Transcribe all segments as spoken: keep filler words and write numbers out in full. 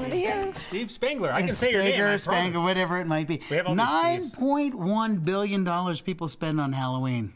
come to you. Steve Spangler. I can say your name, I Spangler, whatever it might be. nine point one billion dollars people spend on Halloween.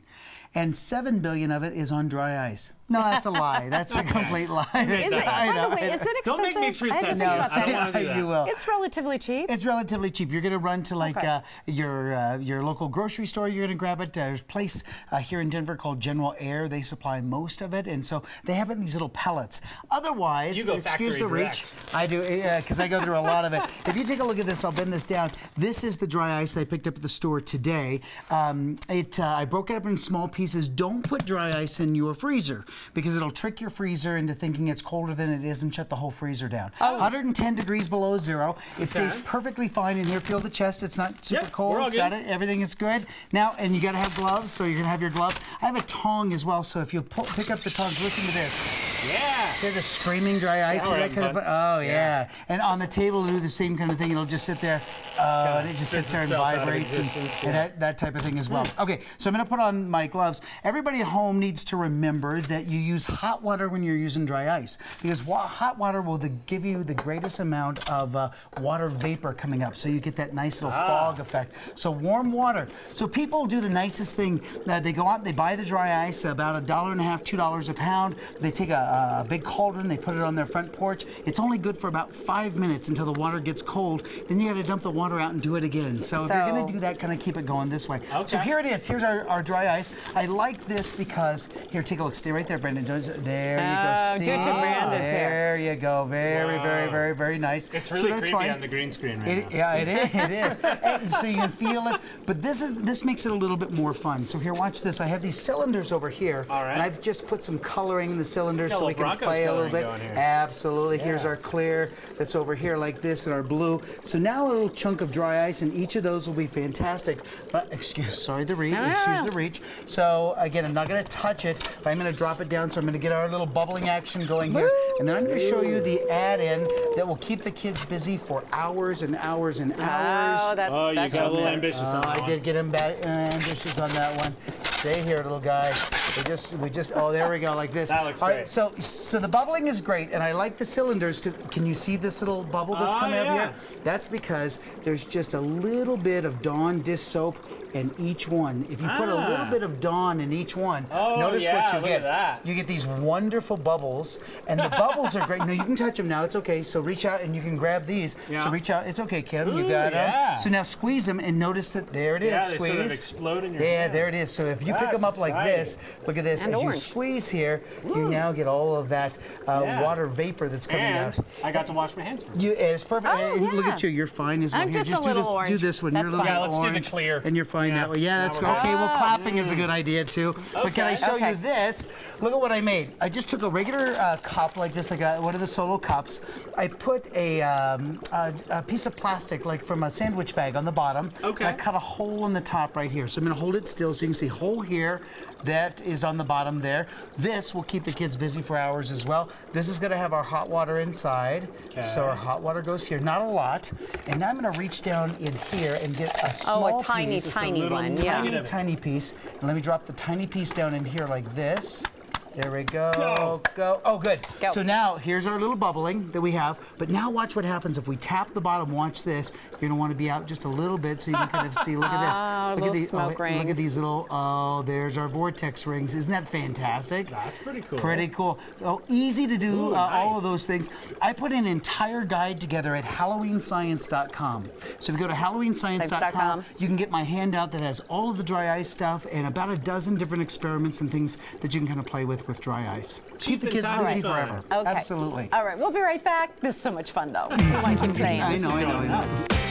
And seven billion of it is on dry ice. No, that's a lie. That's a complete lie. Is it, by the way, is it expensive? Don't make me truth test you. No, I don't want to do that. You will. It's relatively cheap. It's relatively cheap. You're going to run to like okay. uh, your uh, your local grocery store. You're going to grab it. There's a place uh, here in Denver called General Air. They supply most of it, and so they have it in these little pellets. Otherwise, you go excuse the reach. I do because uh, I go through a lot of it. If you take a look at this, I'll bend this down. This is the dry ice that I picked up at the store today. Um, it uh, I broke it up in small pieces. He says, don't put dry ice in your freezer because it'll trick your freezer into thinking it's colder than it is and shut the whole freezer down. Oh. one hundred ten degrees below zero. It stays okay. perfectly fine in here. Feel the chest. It's not super yep, cold. We're all good. Got it. Everything is good. Now, and you got to have gloves, so you're going to have your gloves. I have a tong as well, so if you pull, pick up the tongs, listen to this. Yeah. They're just screaming dry ice. Yeah, that kind of, oh, yeah. yeah. And on the table, it'll do the same kind of thing. It'll just sit there, uh, and it just sits there and vibrates and, yeah. and that, that type of thing as well. Mm. Okay, so I'm going to put on my gloves. Everybody at home needs to remember that you use hot water when you're using dry ice because wa hot water will the, give you the greatest amount of uh, water vapor coming up, so you get that nice little ah. fog effect. So warm water. So people do the nicest thing. Uh, they go out, they buy the dry ice, about a dollar and a half, two dollars a pound. They take a, a big cauldron, they put it on their front porch. It's only good for about five minutes until the water gets cold. Then you have to dump the water out and do it again. So, so if you're going to do that, kind of keep it going this way. Okay. So here it is. Here's our, our dry ice. I like this because, here, take a look. Stay right there, Brandon. There oh, you go. See? Do it to Brandon, there you go. Very, wow. very, very, very nice. It's really so that's creepy fine. on the green screen right it, now. Yeah, it is. It is. And so you can feel it. But this is this makes it a little bit more fun. So here, watch this. I have these cylinders over here. All right. And I've just put some coloring in the cylinders so we can Broncos play a little bit. Here. Absolutely. Yeah. Here's our clear that's over here like this and our blue. So now a little chunk of dry ice, and each of those will be fantastic. But, excuse, sorry, the reach. Ah. Excuse the reach. So So again, I'm not going to touch it, but I'm going to drop it down, so I'm going to get our little bubbling action going here. And then I'm going to show you the add-in that will keep the kids busy for hours and hours and hours. Oh, that's oh, special. You got a little ambitious uh, on that I one. did get amb- ambitious on that one. Stay here, little guy. We just, we just, oh, there we go, like this. That looks All right, great. So, so the bubbling is great, and I like the cylinders. Can you see this little bubble that's oh, coming yeah. up here? That's because there's just a little bit of Dawn dish soap in each one. If you ah. put a little bit of Dawn in each one, oh, notice yeah, what you get. That. You get these wonderful bubbles, and the bubbles are great. No, you can touch them now. It's okay. So reach out, and you can grab these. Yeah. So reach out. It's okay, Kim. Ooh, you got yeah. them. So now squeeze them, and notice that there it is. Yeah, they squeeze. Sort of explode in your yeah, hand. There it is. So if you that's pick them up exciting. like this, look at this. And As orange. you squeeze here, Ooh. you now get all of that uh, yeah. water vapor that's coming and out. I got to wash my hands first. You, it's perfect. Oh, yeah. Look at you. You're fine as well. I'm here. Just, just a do, this, do this one. That's You're a little yeah, let's orange, do the clear. And you're fine yeah. that way. Yeah, that's now okay. Well, clapping mm. is a good idea too. Okay. But can I show okay. you this? Look at what I made. I just took a regular uh, cup like this. I got one of the solo cups. I put a, um, a, a piece of plastic, like from a sandwich bag, on the bottom. Okay. And I cut a hole in the top right here. So I'm going to hold it still so you can see hole here. That is on the bottom there. This will keep the kids busy for hours as well. This is going to have our hot water inside. Okay. So our hot water goes here. Not a lot. And now I'm going to reach down in here and get a small Oh, a tiny, piece. tiny a one. Tiny, yeah. tiny piece. And let me drop the tiny piece down in here like this. There we go. Go. go. Oh, good. Go. So now, here's our little bubbling that we have. But now watch what happens. If we tap the bottom, watch this. You're going to want to be out just a little bit so you can kind of see. Look at this. Uh, look, at these, smoke oh, rings. look at these little, oh, there's our vortex rings. Isn't that fantastic? That's pretty cool. Pretty cool. Oh, easy to do Ooh, uh, nice. all of those things. I put an entire guide together at Halloween Science dot com. So if you go to Halloween Science dot com, you can get my handout that has all of the dry ice stuff and about a dozen different experiments and things that you can kind of play with. with dry ice. Keep the kids busy forever. Okay. Absolutely. All right, we'll be right back. This is so much fun, though. I keep playing. I know, I know, I know.